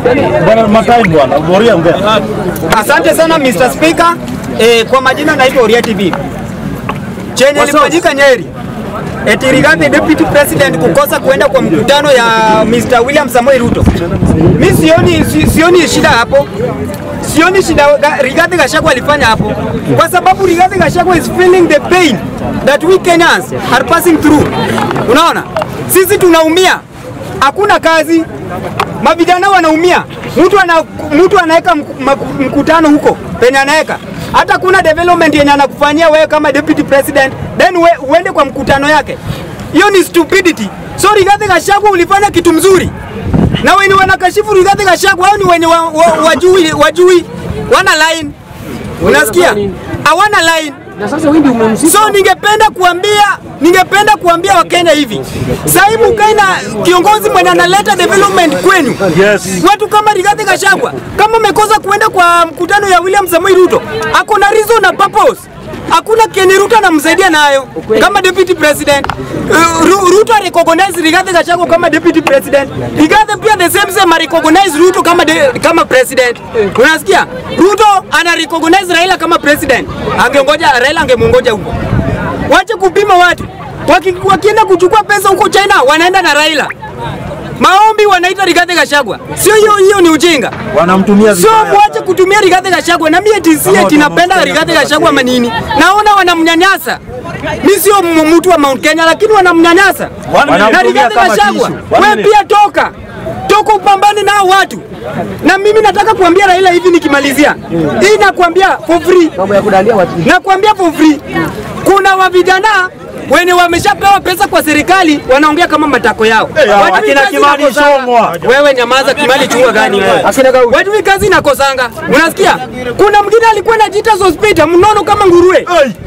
Haya, bwana Matai bwana, boria ongea. Asante sana Mr. Speaker. Kwa majina naitwa Oriati B. Cheneli Mwijaka Nyeri. Eti Rigathi Deputy President kukosa kuenda kwa mkutano ya Mr. William Samoei Ruto. Mimi sioni shida hapo. Sioni shida Rigathi Gachagua alifanya hapo. Kwa sababu Rigathi Gachagua is feeling the pain that we Kenyans are passing through. Unaona? Sisi tunaumia. Hakuna kazi. Mavijana wanaumia. Mtu anaeka mkutano huko. Penye anaeka. Hata kuna development yenye anakufanyia wewe kama Deputy President, then uende kwa mkutano yake. Hiyo ni stupidity. So Rigathi Gachagua ulifanya kitu mzuri. Na wenye wanakashifu Rigathi Gachagua hao ni wenye wajui wana line. Unasikia? Hawana line. So ningependa kuambia Wakenya hivi. Saibu Ukena kiongozi mwenye analeta development kwenu. Yes. Watu kama Rigathi Gachagua, kama umekosa kuenda kwa mkutano ya William Samoei Ruto, ako na reason na purpose. Hakuna Ken Ruto anamsaidia nayo kama Deputy President. Ruto recognize Rigathi Gachagua kama Deputy President. Rigathi pia the same recognize Ruto kama President. Unasikia? Ruto ana recognize Raila kama President. Angeongoja Raila angemuongoja huko. Wacha kupima watu. Wakienda kuchukua pesa huko China wanaenda na Raila. Maombi wanaita Rigathi Gachagua. Sio hiyo ni ujinga. Wanamtumia vibaya. Sio waache kutumia Rigathi Gachagua. Na mimi TCA napenda Rigathi Gachagua manini. Naona wanamnyanyasa. Mimi sio mtu wa Mount Kenya lakini wanamnyanyasa. Na Rigathi Gachagua, wewe pia toka upambane nao watu. Na mimi nataka kuambia Raila hivi nikimalizia. Hii nakwambia for free. Nakwambia for free. Kuna wavijana wenye wameshapewa pesa kwa serikali wanaongea kama matako yao. Akina Kimani Chomwa. Wewe nyamaza Kimani chunga gani wewe? Watu hii kazi inakosanga. Unasikia? Kuna mwingine alikuwa anajiita Sospita mnono kama nguruwe.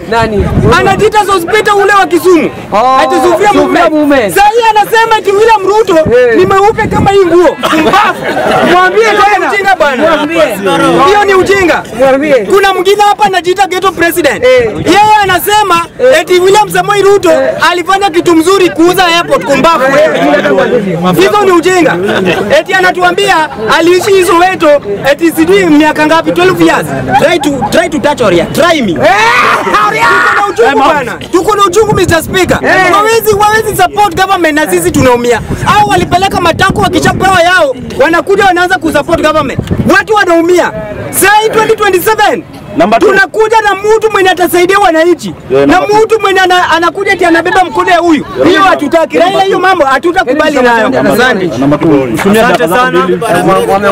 Nani? Anajiita Sospita ule wa Kisumu. Ati Sofia mume. Sasa anasema ati William Ruto nimeupe kama hii nguo. Mbafu. Mwambie kwa ujinga bwana. Hiyo ni ujinga. Kuna mwingine hapa anajiita Ghetto President. Yeye anasema eti William Samoei Ruto alifanya kitu mzuri kuuza airport kumbafu. Hizo ni ujinga. Eti anatuambia aliishi hizo weto eti sijui miaka ngapi 12 years. Try to touch Oria. Try me. Tuko na uchungu Mr. Speaker. Wawezi support government na sisi tunaumia. Au walipeleka matako wakichapewa yao wanakuja wanaanza kusupport government. Watu wanaumia. Sai 2027 tunakuja na mtu mwenye atasaidia wananchi. Na mtu mwenye anakuja eti anabeba mkono ya huyu. Hiyo hatutaki. Raila hiyo mambo hatutakubali nayo. Asante sana.